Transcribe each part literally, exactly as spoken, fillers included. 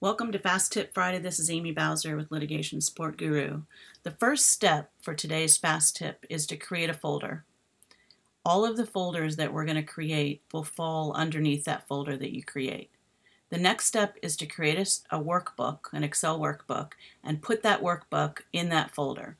Welcome to Fast Tip Friday. This is Amy Bowser with Litigation Support Guru. The first step for today's Fast Tip is to create a folder. All of the folders that we're going to create will fall underneath that folder that you create. The next step is to create a workbook, an Excel workbook, and put that workbook in that folder.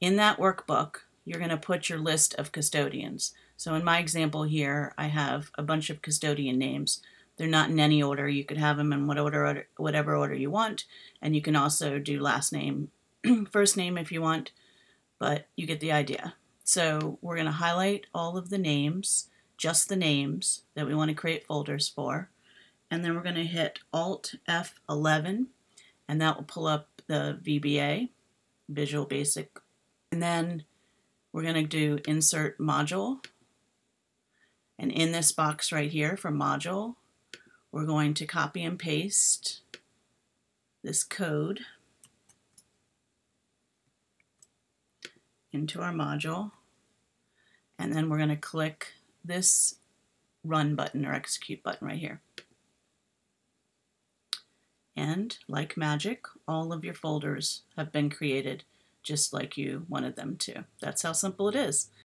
In that workbook, you're going to put your list of custodians. So in my example here, I have a bunch of custodian names. They're not in any order. You could have them in whatever whatever order you want, and you can also do last name, first name if you want, but you get the idea. So we're going to highlight all of the names, just the names that we want to create folders for, and then we're going to hit Alt F eleven, and that will pull up the V B A, Visual Basic, and then we're going to do Insert Module, and in this box right here for Module, we're going to copy and paste this code into our module, and then we're going to click this Run button or Execute button right here. And like magic, all of your folders have been created just like you wanted them to. That's how simple it is.